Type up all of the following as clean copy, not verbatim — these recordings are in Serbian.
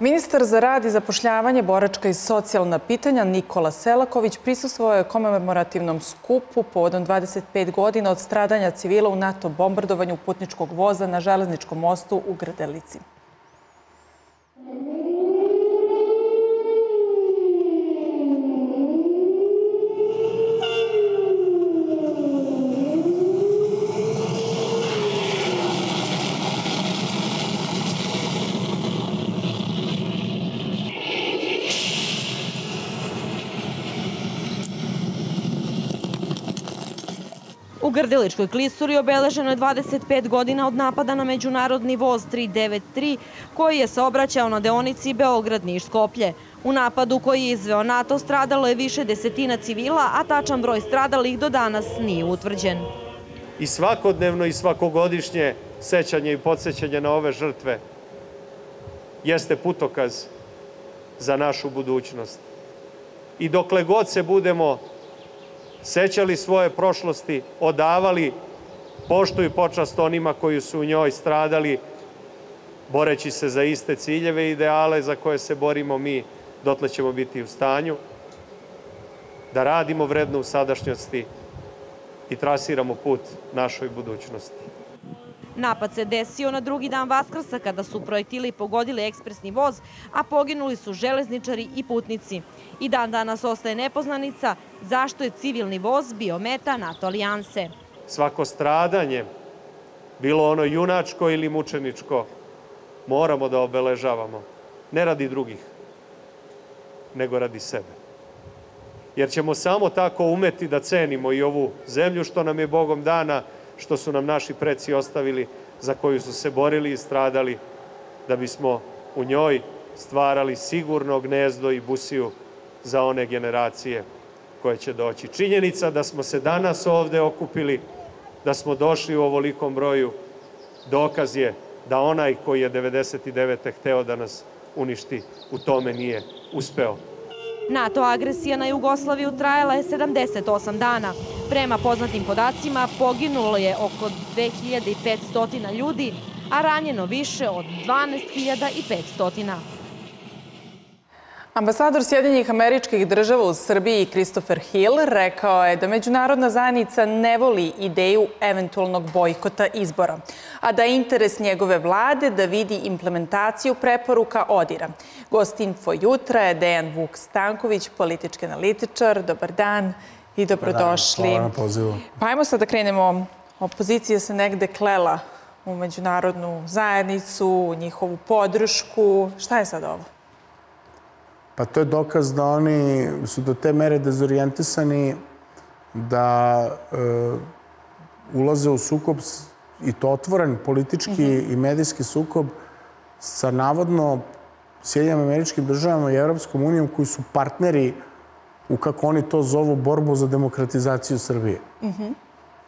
Ministar za rad i zapošljavanje, boračka i socijalna pitanja Nikola Selaković prisustvovao je komemorativnom skupu povodom 25 godina od stradanja civila u NATO bombardovanju putničkog voza na Železničkom mostu u Grdelici. U Grdeličkoj klisuri obeleženo je 25 godina od napada na međunarodni voz 393 koji je saobraćao na deonici Beograd-Niš-Skoplje. U napadu koji je izveo NATO stradalo je više desetina civila, a tačan broj stradalih do danas nije utvrđen. I svakodnevno i svakogodišnje sećanje i podsjećanje na ove žrtve jeste putokaz za našu budućnost. I dokle god se budemo sećali svoje prošlosti, odavali poštu i počast onima koji su u njoj stradali, boreći se za iste ciljeve i ideale za koje se borimo mi, dotle ćemo biti u stanju da radimo vredno u sadašnjosti i trasiramo put našoj budućnosti. Napad se desio na drugi dan Vaskrsa kada su projektili pogodili ekspresni voz, a poginuli su železničari i putnici. I dan danas ostaje nepoznanica zašto je civilni voz bio meta NATO alijanse. Svako stradanje, bilo ono junačko ili mučeničko, moramo da obeležavamo. Ne radi drugih, nego radi sebe. Jer ćemo samo tako umeti da cenimo i ovu zemlju što nam je Bogom dana, što su nam naši preci ostavili, za koju su se borili i stradali, da bismo u njoj stvarali sigurno gnezdo i busiju za one generacije koje će doći. Činjenica da smo se danas ovde okupili, da smo došli u ovolikom broju, dokaz je da onaj koji je 99. hteo da nas uništi, u tome nije uspeo. NATO agresija na Jugoslaviju trajala je 78 dana. Prema poznatim podacima poginulo je oko 2500 ljudi, a ranjeno više od 12.500. Ambasador Sjedinjenih Američkih Država u Srbiji Christopher Hill rekao je da međunarodna zajednica ne voli ideju eventualnog bojkota izbora, a da je interes njegove vlade da vidi implementaciju preporuka ODIHR-a. Gost Info jutra je Dejan Vuk Stanković, politički analitičar. Dobar dan i dobrodošli. Hvala na pozivu. Pa ajmo sad da krenemo. Opozicija se negde klela u međunarodnu zajednicu, u njihovu podršku. Šta je sad ovo? Pa to je dokaz da oni su do te mere dezorijentisani da ulaze u sukob, i to otvoren politički i medijski sukob, sa navodno Sjedinjenim Američkim Državama i Evropskom unijom koji su partneri u, kako oni to zovu, borbu za demokratizaciju Srbije.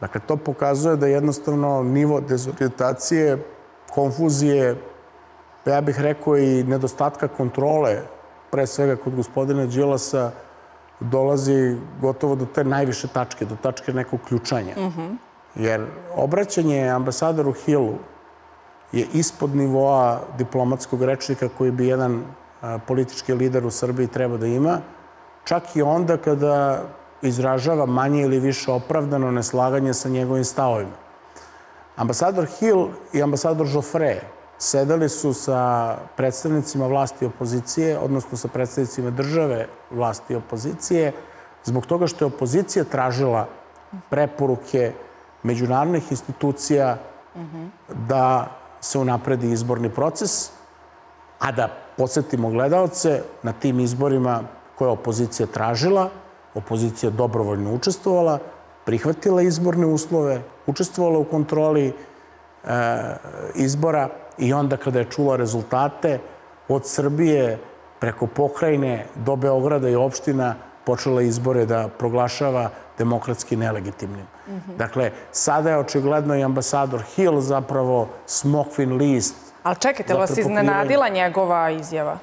Dakle, to pokazuje da jednostavno nivo dezorijentacije, konfuzije, ja bih rekao i nedostatka kontrole, pre svega kod gospodina Đilasa, dolazi gotovo do te najviše tačke, do tačke nekog ključanja. Jer obraćanje ambasadoru Hillu je ispod nivoa diplomatskog rečnika koji bi jedan politički lider u Srbiji treba da ima, čak i onda kada izražava manje ili više opravdano neslaganje sa njegovim stavovima. Ambasador Hill i ambasador Joffre sedeli su sa predstavnicima vlasti i opozicije, odnosno sa predstavnicima države vlasti i opozicije, zbog toga što je opozicija tražila preporuke međunarodnih institucija da se unapredi izborni proces, a da podsjetimo gledaoce, na tim izborima koje je opozicija tražila, opozicija dobrovoljno učestvovala, prihvatila izborne uslove, učestvovala u kontroli izbora i onda kada je čula rezultate, od Srbije preko pokrajine do Beograda i opština počela izbore da proglašava demokratski nelegitimnim. Dakle, sada je očigledno i ambasador Hill zapravo smokvin list. Ali čekajte, vas iznenadila njegova izjava?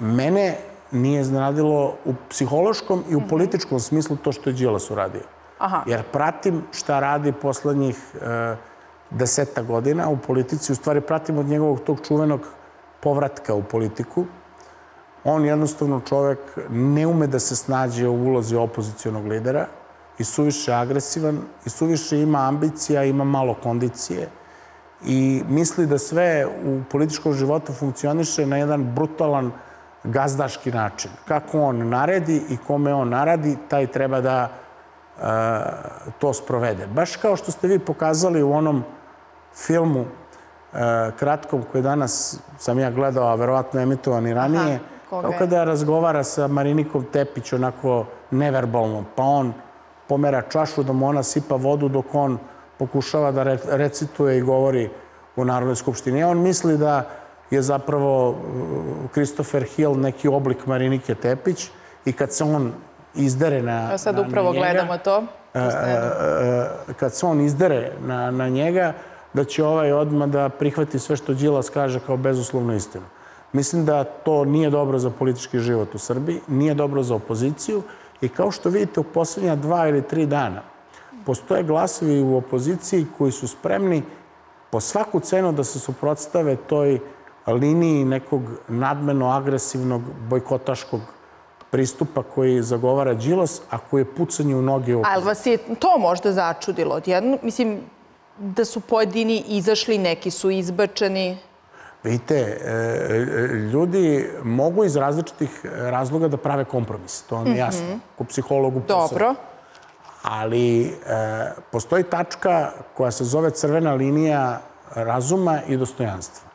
Mene nije iznenadilo u psihološkom i u političkom smislu to što je Đilas uradio. Jer pratim šta radi poslednjih 10-ak godina u politici. U stvari pratim od njegovog tog čuvenog povratka u politiku on jednostavno čovjek ne ume da se snađe u ulozi opozicionog lidera i suviše agresivan i suviše ima ambicija, ima malo kondicije i misli da sve u političkom životu funkcioniše na jedan brutalan gazdaški način. Kako on naredi i kome on naradi, taj treba da to sprovede. Baš kao što ste vi pokazali u onom filmu kratkom koji danas sam ja gledao, a verovatno emitovan i ranije, kao kada razgovara sa Marinikom Tepić onako neverbalno, pa on pomera čašu da mu ona sipa vodu dok on pokušava da recituje i govori u Narodnoj skupštini. On misli da je zapravo Christopher Hill neki oblik Marinike Tepić i kad se on izdere na njega... Sad upravo gledamo to. Kad se on izdere na njega, da će ovaj odmah da prihvati sve što Đilas kaže kao bezuslovnu istinu. Mislim da to nije dobro za politički život u Srbiji, nije dobro za opoziciju i kao što vidite u posljednja 2 ili 3 dana postoje glasovi u opoziciji koji su spremni po svaku cenu da se suprotstave toj liniji nekog nadmeno agresivnog bojkotaškog pristupa koji zagovara Đilas, a koji je pucanje u noge u opoziciji. Ali vas je to možda začudilo? Mislim, da su pojedini izašli, neki su izbačeni? Vidite, ljudi mogu iz različitih razloga da prave kompromis. To vam je jasno. Ko psihologu posao. Dobro. Ali postoji tačka koja se zove crvena linija razuma i dostojanstva.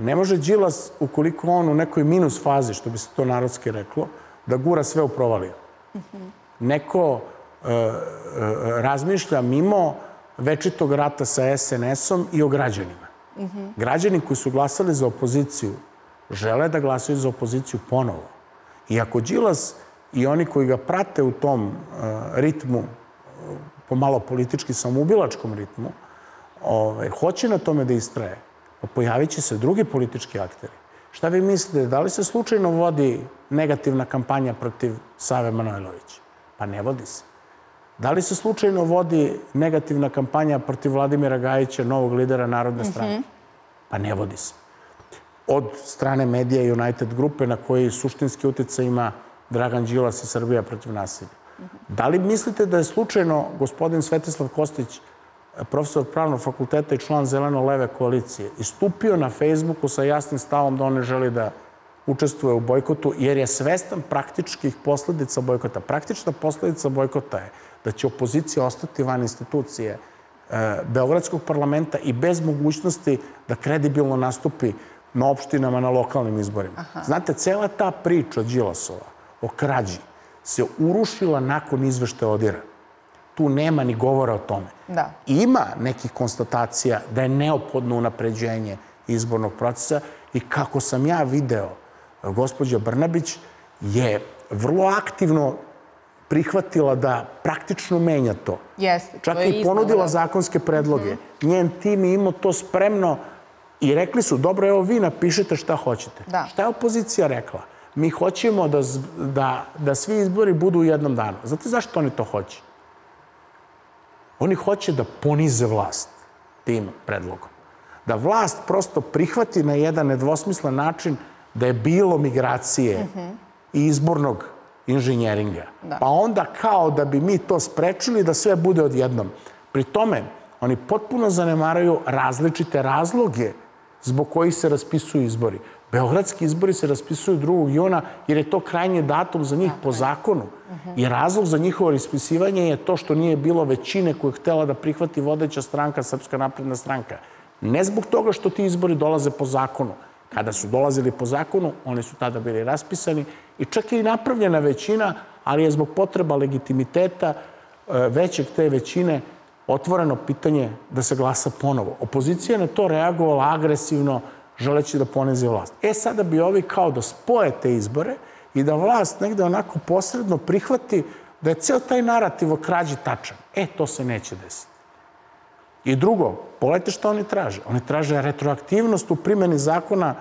Ne može Đilas, ukoliko on u nekoj minus fazi, što bi se to narodski reklo, da gura sve u provaliju. Neko razmišlja mimo večitog rata sa SNS-om i o građanima. Građani koji su glasali za opoziciju žele da glasaju za opoziciju ponovo. I ako Đilas i oni koji ga prate u tom ritmu, pomalo politički samoubilačkom ritmu, hoće na tome da istraje, pojavit će se drugi politički akteri. Šta vi mislite, da li se slučajno vodi negativna kampanja protiv Save Manojlovića? Pa ne vodi se. Da li se slučajno vodi negativna kampanja protiv Vladimira Gajića, novog lidera Narodne stranke? Pa ne vodi se. Od strane medija i United grupe na koji suštinski utjecaj ima Dragan Đilas i Srbija protiv nasilja. Da li mislite da je slučajno gospodin Svetislav Kostić, profesor Pravnog fakulteta i član Zeleno-leve koalicije, istupio na Facebooku sa jasnim stavom da on ne želi da učestvuje u bojkotu, jer je svestan praktičkih posledica bojkota. Praktična posledica bojkota je da će opozicija ostati van institucije Beogradskog parlamenta i bez mogućnosti da kredibilno nastupi na opštinama, na lokalnim izborima. Znate, cela ta priča Đilasova o krađi se urušila nakon izveštaja ODIHR-a. Tu nema ni govora o tome. Ima nekih konstatacija da je neophodno unapređenje izbornog procesa i kako sam ja video, gospođa Brnabić je vrlo aktivno prihvatila da praktično menja to. Čak i ponudila zakonske predloge. Njen tim je imao to spremno i rekli su, dobro, evo vi napišite šta hoćete. Šta je opozicija rekla? Mi hoćemo da svi izbori budu u jednom danu. Znate zašto oni to hoće? Oni hoće da ponize vlast tim predlogom. Da vlast prosto prihvati na jedan nedvosmislen način da je bilo migracije i izbornog inženjeringa. Pa onda kao da bi mi to sprečili da sve bude odjednom. Pri tome, oni potpuno zanemaraju različite razloge zbog kojih se raspisuju izbori. Beogradski izbori se raspisuju 2. juna jer je to krajnji datum za njih po zakonu. I razlog za njihovo raspisivanje je to što nije bilo većine koju je htjela da prihvati vodeća stranka, Srpska napredna stranka. Ne zbog toga što ti izbori dolaze po zakonu. Kada su dolazili po zakonu, oni su tada bili raspisani i čak je i napravljena većina, ali je zbog potreba legitimiteta većeg te većine otvoreno pitanje da se glasa ponovo. Opozicija na to reagovala agresivno, želeći da ponize vlast. Sada bi ovi kao da spoje te izbore i da vlast negde onako posredno prihvati da je ceo taj narativ o krađi tačan. To se neće desiti. I drugo, pogledajte što oni traže. Oni traže retroaktivnost u primjeni zakona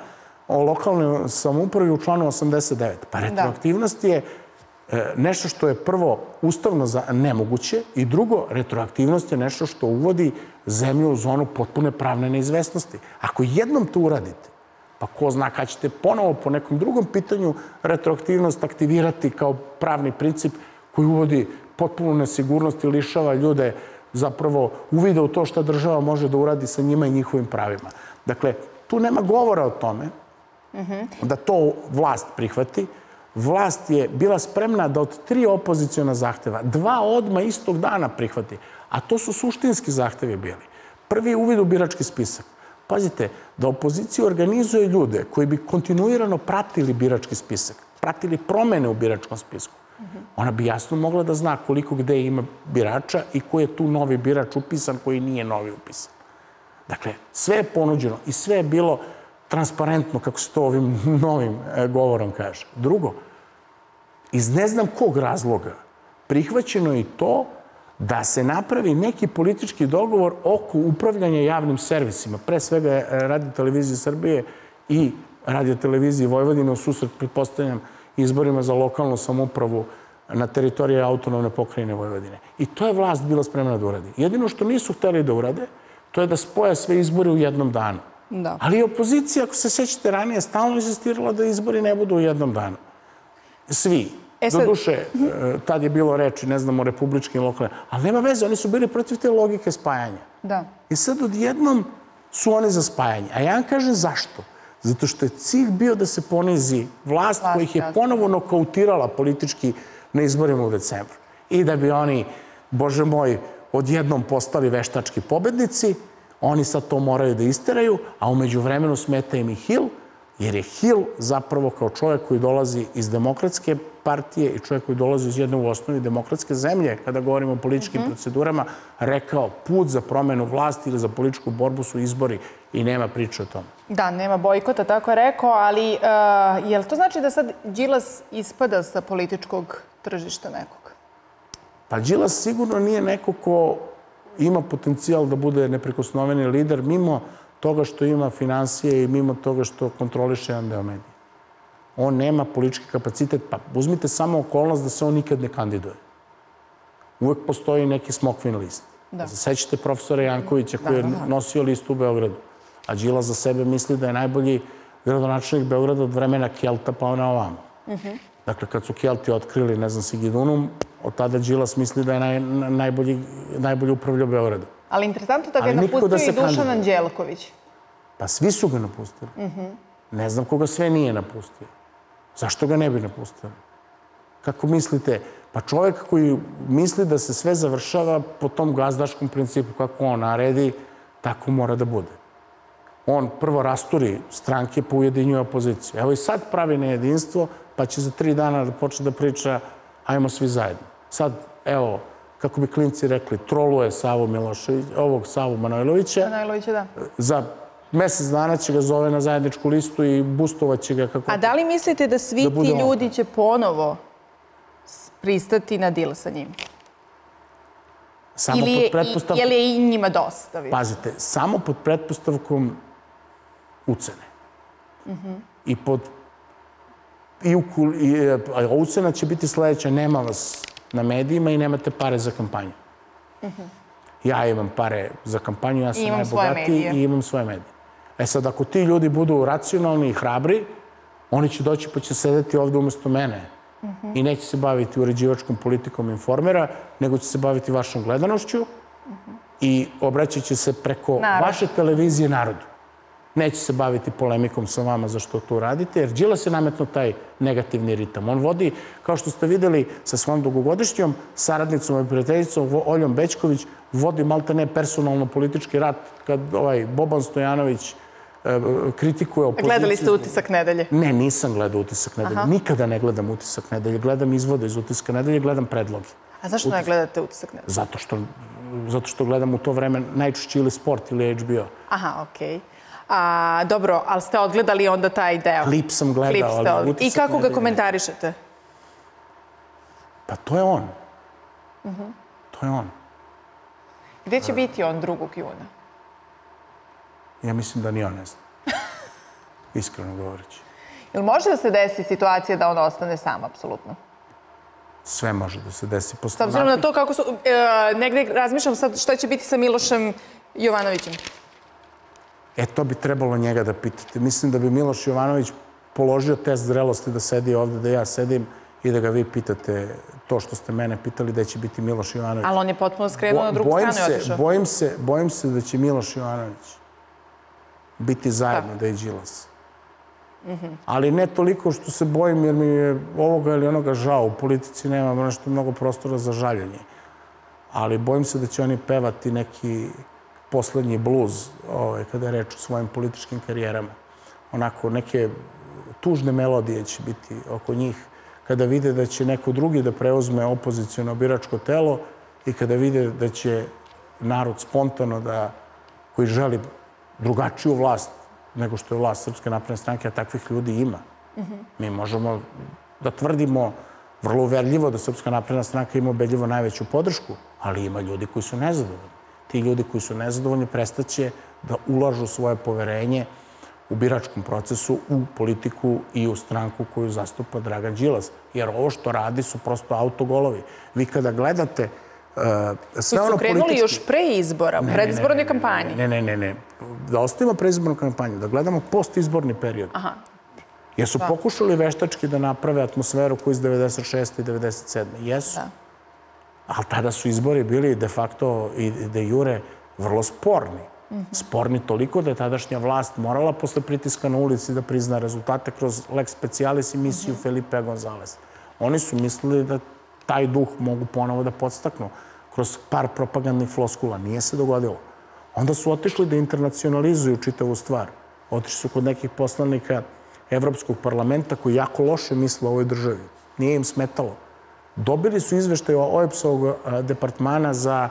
o lokalnoj samoupravi u članu 89. Pa retroaktivnost je nešto što je prvo ustavno nemoguće i drugo, retroaktivnost je nešto što uvodi zemlju u zonu potpune pravne neizvesnosti. Ako jednom to uradite, pa pa ko zna kada ćete ponovo po nekom drugom pitanju retroaktivnost aktivirati kao pravni princip koji uvodi potpunu nesigurnost i lišava ljude zapravo uvide u to što država može da uradi sa njima i njihovim pravima. Dakle, tu nema govora o tome da to vlast prihvati. Vlast je bila spremna da od 3 opoziciona zahteva 2 odmah istog dana prihvati, a to su suštinski zahtevi bili. Prvi je uvid u birački spisak. Pazite, da opozicija organizuje ljude koji bi kontinuirano pratili birački spisak, pratili promene u biračkom spisku. Ona bi jasno mogla da zna koliko gde ima birača i koji je tu novi birač upisan, koji nije novi upisan. Dakle, sve je ponuđeno i sve je bilo transparentno, kako se to ovim novim govorom kaže. Drugo, iz ne znam kog razloga prihvaćeno je i to da se napravi neki politički dogovor oko upravljanja javnim servisima, pre svega Radio-televizije Srbije i Radio-televizije Vojvodine u susret, pretpostavljam, izborima za lokalnu samoupravu na teritoriji autonomne pokrajine Vojvodine. I to je vlast bila spremna da uradi. Jedino što nisu hteli da urade, to je da spoje sve izbore u jednom danu. Ali opozicija, ako se sećate ranije, stalno insistirala da izbori ne budu u jednom danu. Svi. Doduše, tad je bilo reči, ne znamo, republički i lokalni. Ali nema veze, oni su bili protiv te logike spajanja. I sad odjednom su oni za spajanje. A ja vam kažem zašto. Zato što je cilj bio da se ponizi vlast koja ih je ponovo nokautirala politički na izborima u decembru. I da bi oni, bože moj, odjednom postali veštački pobednici, oni sad to moraju da isteraju, a umeđu vremenu smeta im i Hill, jer je Hill zapravo kao čovjek koji dolazi iz demokratske partije i čovjek koji dolazi iz jedne u osnovi demokratske zemlje, kada govorimo o političkim procedurama, rekao put za promenu vlasti ili za političku borbu su izbori i nema priče o tome. Da, nema bojkota, tako je rekao, ali je li to znači da sad Đilas ispada sa političkog tržišta nekog? Pa Đilas sigurno nije neko ko ima potencijal da bude neprikosnoveni lider mimo toga što ima financije i mimo toga što kontroliše jedan deo medija. On nema politički kapacitet, pa uzmite samo okolnost da se on nikad ne kandiduje. Uvek postoji neki smokvin list. Sećate profesora Jankovića koji je nosio listu u Beogradu, a Đilas za sebe misli da je najbolji gradonačelnik Beograda od vremena Kelta pa na ovamo. Dakle, kad su Kelti otkrili, ne znam, Sigidunum, od tada Đilas misli da je najbolje upravljao Beogradu. Ali interesantno da ga je napustio i Dušan Anđelković. Pa svi su ga napustili. Ne znam koga sve nije napustio. Zašto ga ne bi napustili? Kako mislite? Pa čovjek koji misli da se sve završava po tom gazdaškom principu, kako on naredi, tako mora da bude. On prvo rasturi stranke pa ujedinjuje opoziciju. Evo i sad pravi nejedinstvo, pa će za 3 dana da počne da priča ajmo svi zajedno. Sad, evo, kako bi klinci rekli, troluje Savu Manojlovića. Manojlovića, da. Za mjesec dana će ga zove na zajedničku listu i bustovaće ga kako... A da li mislite da svi ti ljudi će ponovo pristati na dil sa njim? Je li je i njima dosta? Pazite, samo pod pretpostavkom ucene. Ucena će biti sljedeća, nema vas na medijima i nemate pare za kampanju. Ja imam pare za kampanju, ja sam najbogatiji i imam svoje medije. E sad, ako ti ljudi budu racionalni i hrabri, oni će doći pa će sedeti ovdje umjesto mene i neće se baviti uređivačkom politikom Informera, nego će se baviti vašom gledanošću i obraćat će se preko vaše televizije narodu. Neće se baviti polemikom sa vama za što to radite, jer Đilas je nametno taj negativni ritam. On vodi, kao što ste vidjeli, sa svojom dugogodišnjom saradnicom i prijateljicom Oljom Bečković, vodi malte ne personalno politički rat kad Boban Stojanović kritikuje opoziciju. Gledali ste Utisak nedelje? Ne, nisam gledao Utisak nedelje. Nikada ne gledam Utisak nedelje. Gledam izvode iz Utiska nedelje, gledam predloge. A zašto ne gledate Utisak nedelje? Zato što gledam u to vreme najčešće ili Sport ili HBO. Aha, okej. Dobro, ali ste odgledali onda taj deo? Klip sam gledao. I kako ga komentarišete? Pa to je on. To je on. Gde će biti on 2. juna? Ja mislim da ni on ne zna. Iskreno govoreći. Jel može da se desi situacija da on ostane sam, apsolutno? Sve može da se desi. S obzirom na to kako su... Negde razmišljam sad šta će biti sa Milošem Jovanovićem. E, to bi trebalo njega da pitate. Mislim da bi Miloš Jovanović položio test zrelosti da sedi ovde, da ja sedim i da ga vi pitate to što ste mene pitali, da će biti Miloš Jovanović. Ali on je potpuno skrenuo na drugu stranu i otišao. Bojim se da će Miloš Jovanović biti zajedno da je Đilas. Ali ne toliko što se bojim jer mi je ovoga ili onoga žao. U politici nema nešto mnogo prostora za žaljenje. Ali bojim se da će oni pevati neki poslednji bluz kada je reč o svojim političkim karijerama. Onako neke tužne melodije će biti oko njih kada vide da će neko drugi da preuzme opoziciono biračko telo i kada vide da će narod spontano da, koji želi drugačiju vlast nego što je vlast Srpske napredne stranke, a takvih ljudi ima. Mi možemo da tvrdimo vrlo uverljivo da Srpska napredna stranka ima ubedljivo najveću podršku, ali ima ljudi koji su nezadovoljni. Ti ljudi koji su nezadovoljni prestaće da ulažu svoje poverenje u biračkom procesu, u politiku i u stranku koju zastupa Dragan Đilas. Jer ovo što radi su prosto autogolovi. Vi kada gledate sve ono politički... Koji su krenuli još pre izbora, u predizbornoj kampanji. Ne. Da ostavimo predizbornu kampanju, da gledamo postizborni period. Jer su pokušali veštački da naprave atmosferu koju iz 96. i 97. Jesu. Ali tada su izbori bili de facto i de jure vrlo sporni. Sporni toliko da je tadašnja vlast morala posle pritiska na ulici da prizna rezultate kroz lex specialis i misiju Felipe Gonzales. Oni su mislili da taj duh mogu ponovo da podstaknu kroz par propagandnih floskula. Nije se dogodilo. Onda su otišli da internacionalizuju čitavu stvar. Otišli su kod nekih poslanika Evropskog parlamenta koji jako loše misle o ovoj državi. Nije im smetalo. Dobili su izveštaj OEBS-ovog departmana za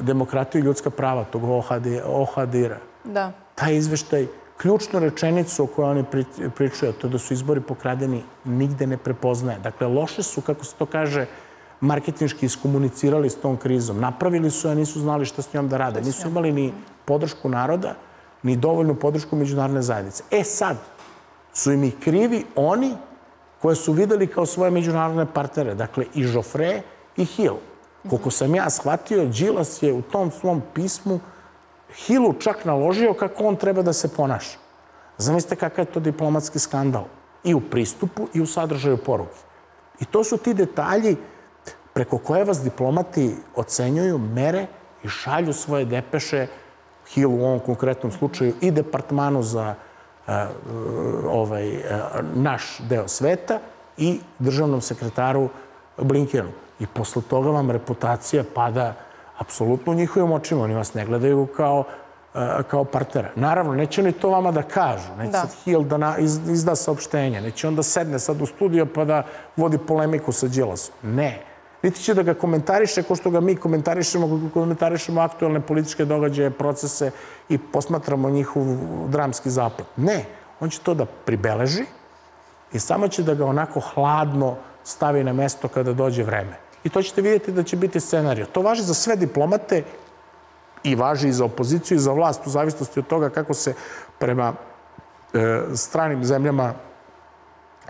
demokratiju i ljudska prava, tog ODIHR-a. Taj izveštaj, ključnu rečenicu o kojoj oni pričaju, to je da su izbori pokradeni, nigde ne prepoznaje. Dakle, loše su, kako se to kaže, marketinški iskomunicirali s tom krizom. Napravili su, a nisu znali šta s njom da rade. Nisu imali ni podršku naroda, ni dovoljnu podršku međunarodne zajednice. E sad, su im i krivi oni koje su videli kao svoje međunarodne partnere. Dakle, i Joffre i Hill. Koliko sam ja shvatio, Đilas je u tom svom pismu Hillu čak naložio kako on treba da se ponaša. Zamislite kakav je to diplomatski skandal. I u pristupu i u sadržaju poruke. I to su ti detalji preko koje vas diplomati ocenjuju, mere i šalju svoje depeše Hillu u ovom konkretnom slučaju i departmanu za naš deo sveta i državnom sekretaru Blinkenu. I posle toga vam reputacija pada apsolutno u njihovim očima. Oni vas ne gledaju kao partnera. Naravno, neće oni to vama da kažu. Neće sad Hill da izda saopštenje. Neće onda sedne sad u studio pa da vodi polemiku sa Đilasom. Ne. Niti će da ga komentariše kao što ga mi komentarišemo aktualne političke događaje, procese i posmatramo njihov dramski zaplet. Ne. On će to da pribeleži i samo će da ga onako hladno stavi na mesto kada dođe vreme. I to ćete vidjeti da će biti scenario. To važi za sve diplomate i važi i za opoziciju i za vlast u zavisnosti od toga kako se prema stranim zemljama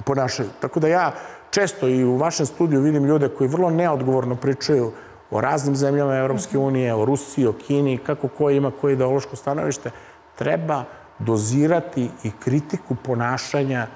ponašaju. Tako da ja često i u vašem studiju vidim ljude koji vrlo neodgovorno pričaju o raznim zemljama Evropske unije, o Rusiji, o Kini, kako ko ima koje ideološko stanovište. Treba dozirati i kritiku ponašanja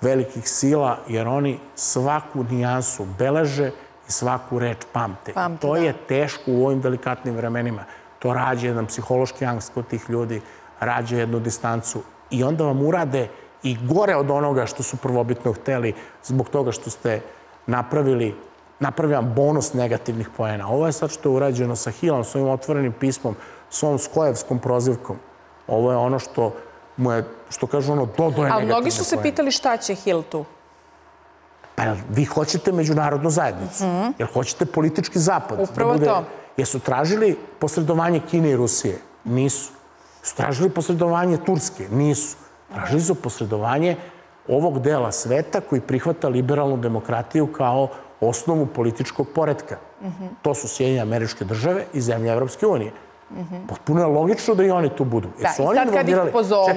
velikih sila, jer oni svaku nijansu beleže i svaku reč pamte. To je teško u ovim delikatnim vremenima. To rađe jedan psihološki angst kod tih ljudi, rađe jednu distancu i onda vam urade i gore od onoga što su prvobitno hteli zbog toga što ste napravili bonus negativnih poena. Ovo je sad što je urađeno sa Hillom, svojim otvorenim pismom, svojom skojevskom prozivkom. Ovo je ono što mu je, što kažu ono, dodoje negativne poena. Ali mnogi su se pitali šta će Hill tu? Pa vi hoćete međunarodnu zajednicu, jer hoćete politički zapad. Upravo to. Jesu tražili posredovanje Kine i Rusije? Nisu. Su tražili posredovanje Turske? Nisu. Tražili su posredovanje ovog dela sveta koji prihvata liberalnu demokratiju kao osnovu političkog poretka. To su Sjedinjene Američke Države i zemlje Evropske unije. Potpuno je logično da i oni tu budu. Da, i sad kad ih pozovu...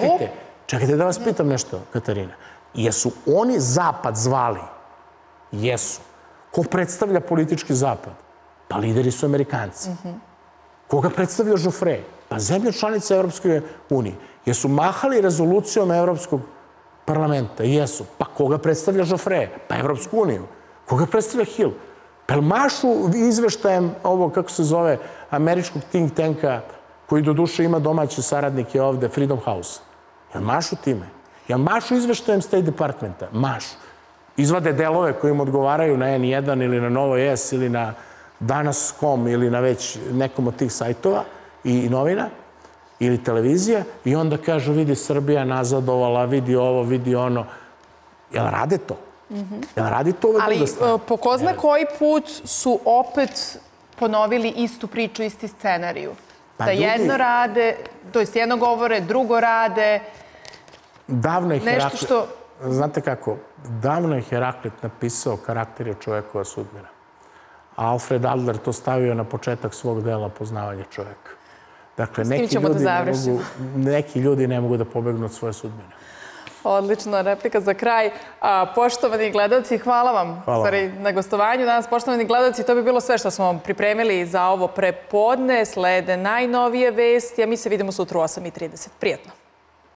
Čekajte da vas pitam nešto, Katarina. Jesu oni Zapad zvali? Jesu. Ko predstavlja politički Zapad? Pa lideri su Amerikanci. Koga predstavio Joffre? Pa zemlje članice Evropske unije. Jesu mahali rezolucijom Evropskog parlamenta? Jesu. Pa koga predstavlja Joffre? Pa Evropsku uniju. Koga predstavlja Hill? Pa mašu izveštajem ovo, kako se zove, američkog think tanka, koji do duše ima domaće saradnike ovde, Freedom House. Ja mašu time. Ja mašu izveštajem State Departmenta. Mašu. Izvade delove koji im odgovaraju na N1 ili na Novoj S ili na Danas.com ili na već nekom od tih sajtova i novina ili televizija i onda kažu vidi Srbija nazadovala, vidi ovo, vidi ono. Jel rade to? Jel radi to ove druga strana? Ali po ko zna koji put su opet ponovili istu priču, isti scenariju. Da jedno rade, to jest jedno govore, drugo rade. Davno je Heraklit... Znate kako, davno je Heraklit napisao karakter je čovjekova sudbina. A Alfred Adler to stavio na početak svog dela poznavanja čovjeka. Dakle, neki ljudi ne mogu da pobegnu od svoje sudbine. Odlična replika za kraj. Poštovani gledalci, hvala vam na gostovanju danas. Poštovani gledalci, to bi bilo sve što smo vam pripremili za ovo prepodne. Slede najnovije vesti, a mi se vidimo sutra u 8:30. Prijatno.